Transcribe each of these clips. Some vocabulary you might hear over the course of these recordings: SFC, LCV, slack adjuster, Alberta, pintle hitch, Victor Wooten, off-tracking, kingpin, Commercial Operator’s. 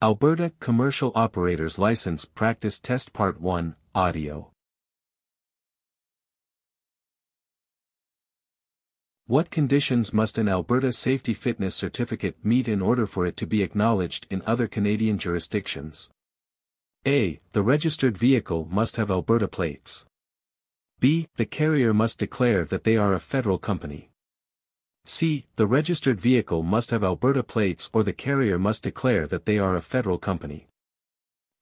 Alberta Commercial Operators License Practice Test Part 1, Audio. What conditions must an Alberta Safety Fitness Certificate meet in order for it to be acknowledged in other Canadian jurisdictions? A. The registered vehicle must have Alberta plates. B. The carrier must declare that they are a federal company. C. The registered vehicle must have Alberta plates or the carrier must declare that they are a federal company.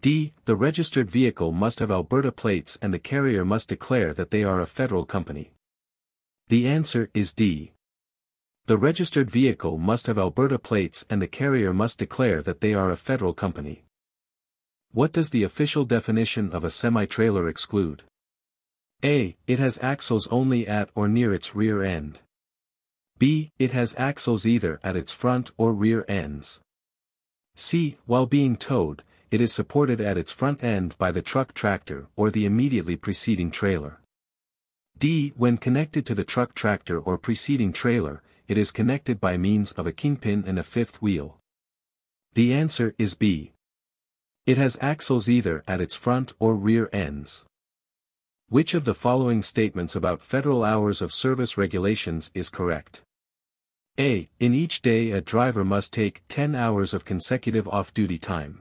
D. The registered vehicle must have Alberta plates and the carrier must declare that they are a federal company. The answer is D. The registered vehicle must have Alberta plates and the carrier must declare that they are a federal company. What does the official definition of a semi-trailer exclude? A. It has axles only at or near its rear end. B. It has axles either at its front or rear ends. C. While being towed, it is supported at its front end by the truck tractor or the immediately preceding trailer. D. When connected to the truck tractor or preceding trailer, it is connected by means of a kingpin and a fifth wheel. The answer is B. It has axles either at its front or rear ends. Which of the following statements about federal hours of service regulations is correct? A. In each day a driver must take 10 hours of consecutive off-duty time.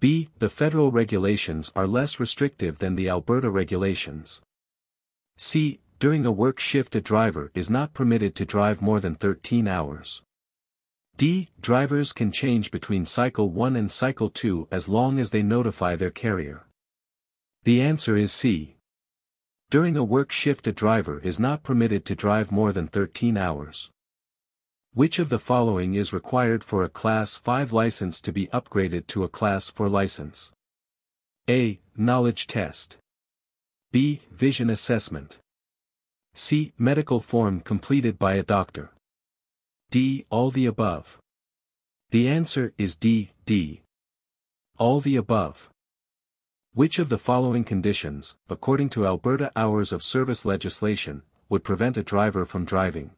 B. The federal regulations are less restrictive than the Alberta regulations. C. During a work shift a driver is not permitted to drive more than 13 hours. D. Drivers can change between Cycle 1 and Cycle 2 as long as they notify their carrier. The answer is C. During a work shift a driver is not permitted to drive more than 13 hours. Which of the following is required for a Class 5 license to be upgraded to a Class 4 license? A. Knowledge test. B. Vision assessment. C. Medical form completed by a doctor. D. All the above. The answer is D. D. All the above. Which of the following conditions, according to Alberta Hours of Service legislation, would prevent a driver from driving?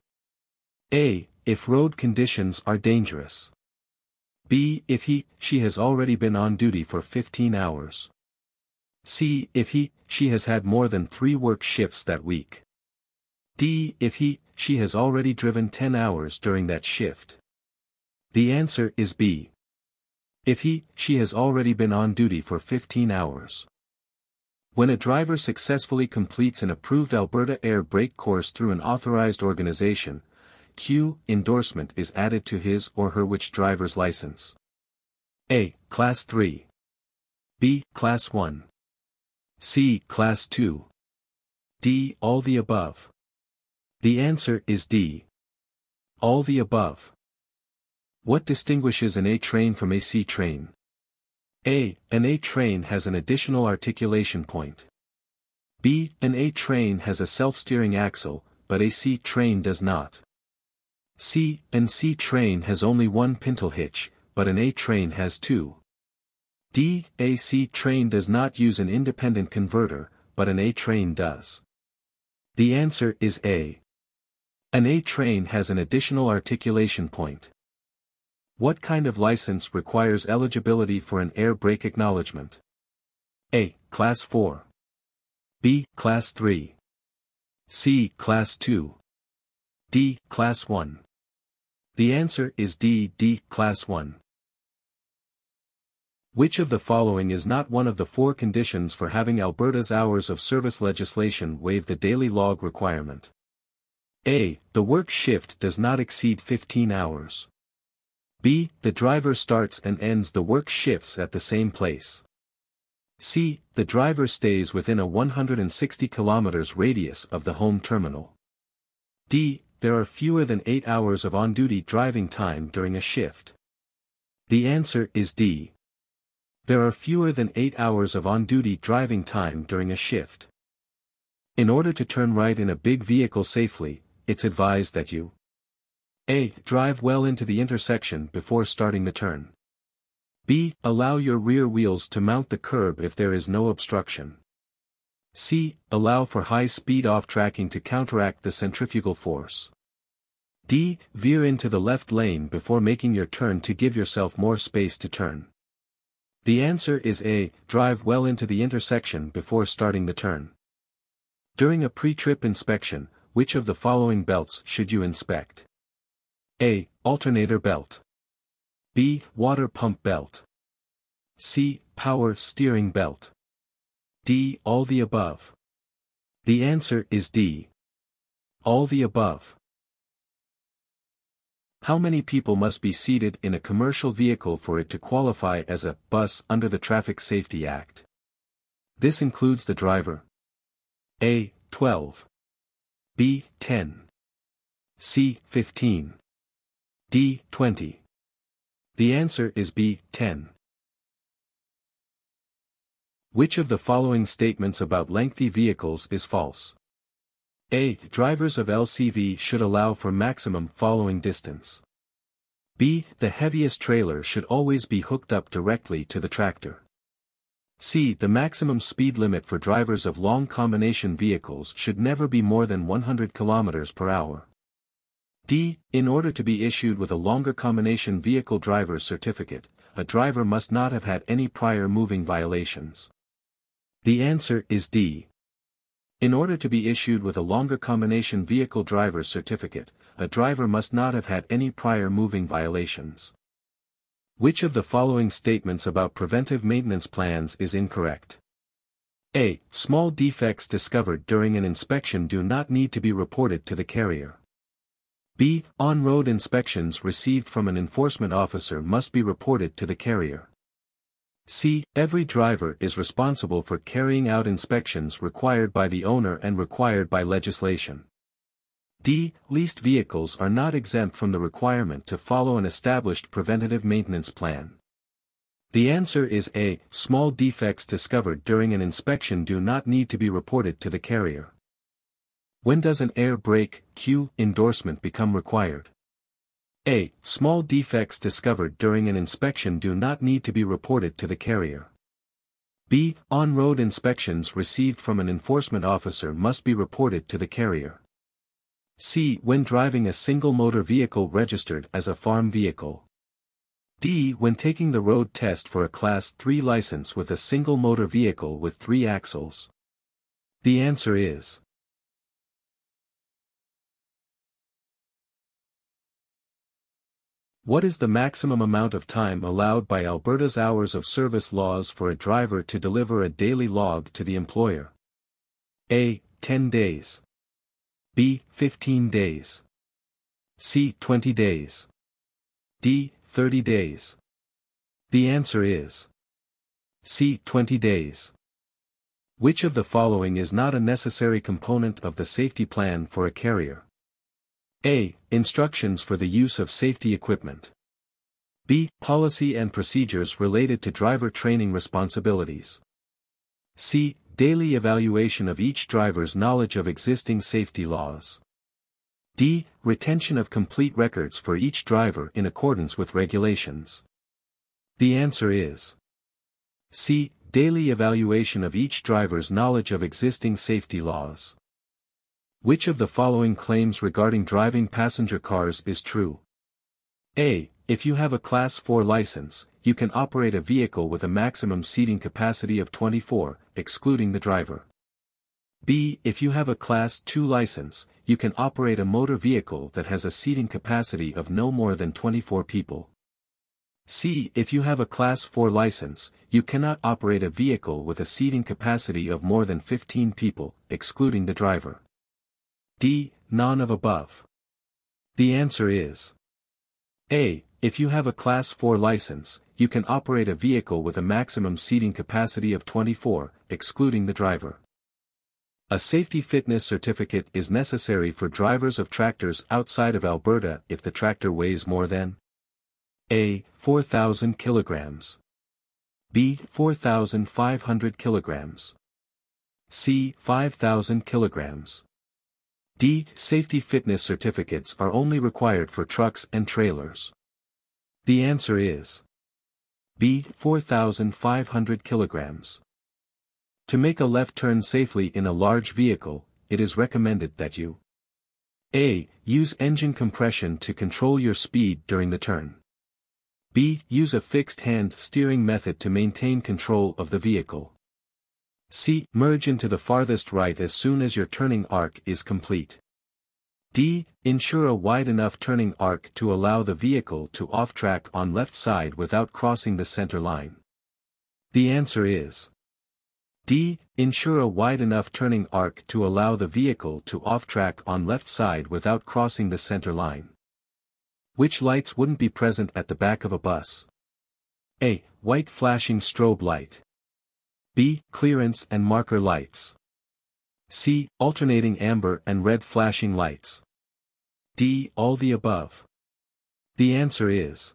A. If road conditions are dangerous. B. If he/she has already been on duty for 15 hours. C. If he/she has had more than 3 work shifts that week. D. If he/she has already driven 10 hours during that shift. The answer is B. If he/she has already been on duty for 15 hours. When a driver successfully completes an approved Alberta Air Brake course through an authorized organization, Q. Endorsement is added to his or her which driver's license? A. Class 3. B. Class 1. C. Class 2. D. All the above. The answer is D. All the above. What distinguishes an A train from a C train? A. An A train has an additional articulation point. B. An A train has a self-steering axle, but a C train does not. C. An C train has only 1 pintle hitch, but an A train has 2. D. A C train does not use an independent converter, but an A train does. The answer is A. An A train has an additional articulation point. What kind of license requires eligibility for an air brake acknowledgement? A. Class 4. B. Class 3. C. Class 2. D. Class 1. The answer is D. D. Class 1. Which of the following is not one of the 4 conditions for having Alberta's Hours of Service legislation waive the daily log requirement? A. The work shift does not exceed 15 hours. B. The driver starts and ends the work shifts at the same place. C. The driver stays within a 160 km radius of the home terminal. D. There are fewer than 8 hours of on-duty driving time during a shift. The answer is D. There are fewer than 8 hours of on-duty driving time during a shift. In order to turn right in a big vehicle safely, it's advised that you A. Drive well into the intersection before starting the turn. B. Allow your rear wheels to mount the curb if there is no obstruction. C. Allow for high-speed off-tracking to counteract the centrifugal force. D. Veer into the left lane before making your turn to give yourself more space to turn. The answer is A. Drive well into the intersection before starting the turn. During a pre-trip inspection, which of the following belts should you inspect? A. Alternator belt. B. Water pump belt. C. Power steering belt. D. All the above. The answer is D. All the above. How many people must be seated in a commercial vehicle for it to qualify as a bus under the Traffic Safety Act? This includes the driver. A. 12. B. 10. C. 15. D. 20. The answer is B. 10. Which of the following statements about lengthy vehicles is false? A. Drivers of LCV should allow for maximum following distance. B. The heaviest trailer should always be hooked up directly to the tractor. C. The maximum speed limit for drivers of long combination vehicles should never be more than 100 km per hour. D. In order to be issued with a longer combination vehicle driver's certificate, a driver must not have had any prior moving violations. The answer is D. In order to be issued with a longer combination vehicle driver's certificate, a driver must not have had any prior moving violations. Which of the following statements about preventive maintenance plans is incorrect? A. Small defects discovered during an inspection do not need to be reported to the carrier. B. On-road inspections received from an enforcement officer must be reported to the carrier. C. Every driver is responsible for carrying out inspections required by the owner and required by legislation. D. Leased vehicles are not exempt from the requirement to follow an established preventative maintenance plan. The answer is A. Small defects discovered during an inspection do not need to be reported to the carrier. When does an air brake (Q) endorsement become required? A. Small defects discovered during an inspection do not need to be reported to the carrier. B. On-road inspections received from an enforcement officer must be reported to the carrier. C. When driving a single motor vehicle registered as a farm vehicle. D. When taking the road test for a Class 3 license with a single motor vehicle with 3 axles. The answer is what is the maximum amount of time allowed by Alberta's hours of service laws for a driver to deliver a daily log to the employer? A. 10 days. B. 15 days. C. 20 days. D. 30 days. The answer is C. 20 days. Which of the following is not a necessary component of the safety plan for a carrier? A. Instructions for the use of safety equipment. B. Policy and procedures related to driver training responsibilities. C. Daily evaluation of each driver's knowledge of existing safety laws. D. Retention of complete records for each driver in accordance with regulations. The answer is C. Daily evaluation of each driver's knowledge of existing safety laws. Which of the following claims regarding driving passenger cars is true? A. If you have a Class 4 license, you can operate a vehicle with a maximum seating capacity of 24, excluding the driver. B. If you have a Class 2 license, you can operate a motor vehicle that has a seating capacity of no more than 24 people. C. If you have a Class 4 license, you cannot operate a vehicle with a seating capacity of more than 15 people, excluding the driver. D. None of above. The answer is A. If you have a Class 4 license, you can operate a vehicle with a maximum seating capacity of 24, excluding the driver. A safety fitness certificate is necessary for drivers of tractors outside of Alberta if the tractor weighs more than A. 4,000 kg. B. 4,500 kg. C. 5,000 kg. D. Safety fitness certificates are only required for trucks and trailers. The answer is B. 4,500 kg. To make a left turn safely in a large vehicle, it is recommended that you A. Use engine compression to control your speed during the turn. B. Use a fixed-hand steering method to maintain control of the vehicle. C. Merge into the farthest right as soon as your turning arc is complete. D. Ensure a wide enough turning arc to allow the vehicle to off-track on left side without crossing the center line. The answer is D. Ensure a wide enough turning arc to allow the vehicle to off-track on left side without crossing the center line. Which lights wouldn't be present at the back of a bus? A. White flashing strobe light. B. Clearance and marker lights. C. Alternating amber and red flashing lights. D. All the above. The answer is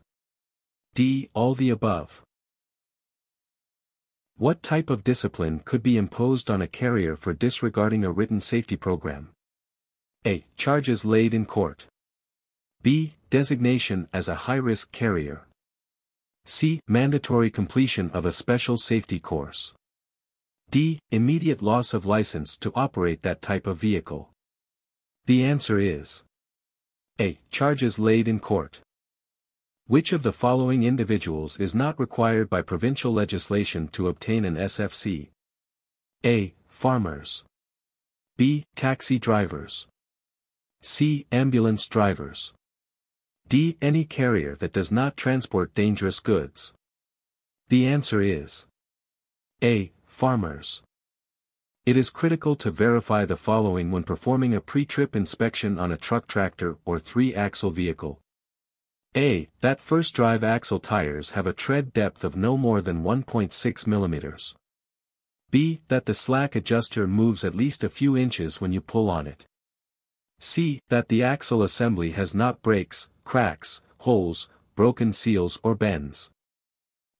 D. All the above. What type of discipline could be imposed on a carrier for disregarding a written safety program? A. Charges laid in court. B. Designation as a high-risk carrier. C. Mandatory completion of a special safety course. D. Immediate loss of license to operate that type of vehicle. The answer is A. Charges laid in court. Which of the following individuals is not required by provincial legislation to obtain an SFC? A. Farmers. B. Taxi drivers. C. Ambulance drivers. D. Any carrier that does not transport dangerous goods. The answer is A. Farmers. It is critical to verify the following when performing a pre-trip inspection on a truck, tractor, or three-axle vehicle. A. That first drive axle tires have a tread depth of no more than 1.6 mm. B. That the slack adjuster moves at least a few inches when you pull on it. C. That the axle assembly has not breaks, cracks, holes, broken seals or bends.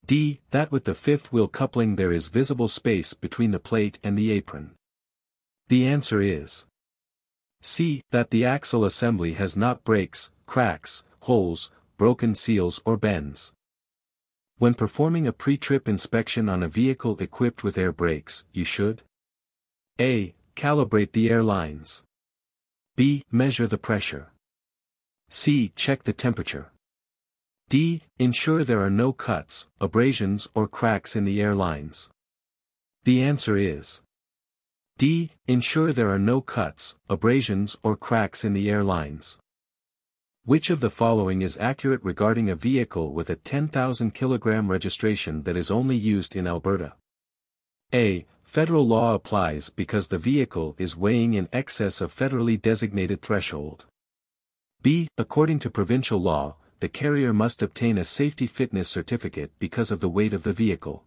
D. That with the fifth wheel coupling there is visible space between the plate and the apron. The answer is C. That the axle assembly has not breaks, cracks, holes, broken seals or bends. When performing a pre-trip inspection on a vehicle equipped with air brakes, you should A. Calibrate the air lines. B. Measure the pressure. C. Check the temperature. D. Ensure there are no cuts, abrasions or cracks in the air lines. The answer is D. Ensure there are no cuts, abrasions or cracks in the air lines. Which of the following is accurate regarding a vehicle with a 10,000 kg registration that is only used in Alberta? A. Federal law applies because the vehicle is weighing in excess of federally designated threshold. B. According to provincial law, the carrier must obtain a safety fitness certificate because of the weight of the vehicle.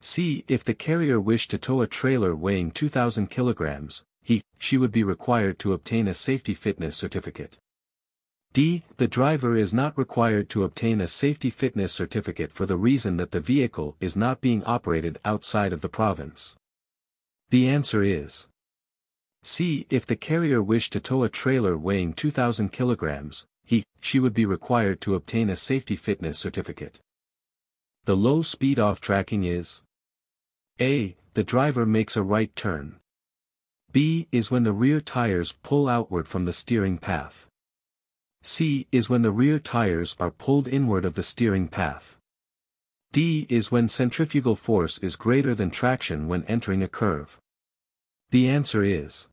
C. If the carrier wished to tow a trailer weighing 2,000 kg, she would be required to obtain a safety fitness certificate. D. The driver is not required to obtain a safety fitness certificate for the reason that the vehicle is not being operated outside of the province. The answer is C. If the carrier wished to tow a trailer weighing 2,000 kg, she would be required to obtain a safety fitness certificate. The low speed off-tracking is A. The driver makes a right turn. B. Is when the rear tires pull outward from the steering path. C. Is when the rear tires are pulled inward of the steering path. D. Is when centrifugal force is greater than traction when entering a curve. The answer is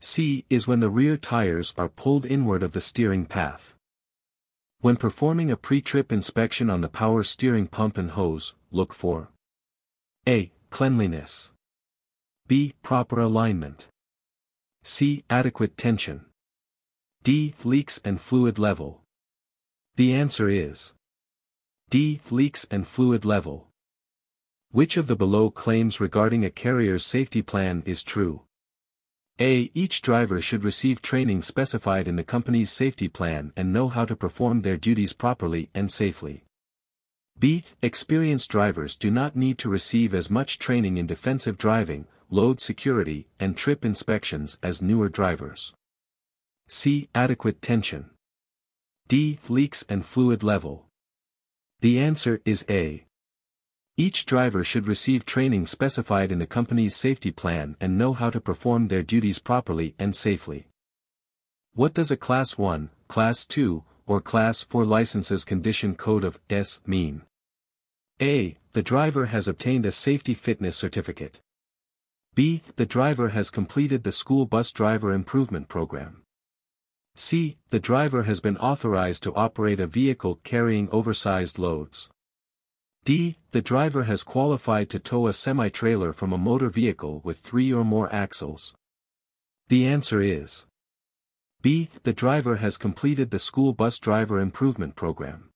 C. Is when the rear tires are pulled inward of the steering path. When performing a pre-trip inspection on the power steering pump and hose, look for A. Cleanliness. B. Proper alignment. C. Adequate tension. D. Leaks and fluid level. The answer is D. Leaks and fluid level. Which of the below claims regarding a carrier's safety plan is true? A. Each driver should receive training specified in the company's safety plan and know how to perform their duties properly and safely. B. Experienced drivers do not need to receive as much training in defensive driving, load security, and trip inspections as newer drivers. C. Adequate tension. D. Leaks and fluid level. The answer is A. Each driver should receive training specified in the company's safety plan and know how to perform their duties properly and safely. What does a Class 1, Class 2, or Class 4 licenses condition code of S mean. A. The driver has obtained a safety fitness certificate. B. The driver has completed the school bus driver improvement program. C. The driver has been authorized to operate a vehicle carrying oversized loads. D. The driver has qualified to tow a semi-trailer from a motor vehicle with 3 or more axles. The answer is B. The driver has completed the school bus driver improvement program.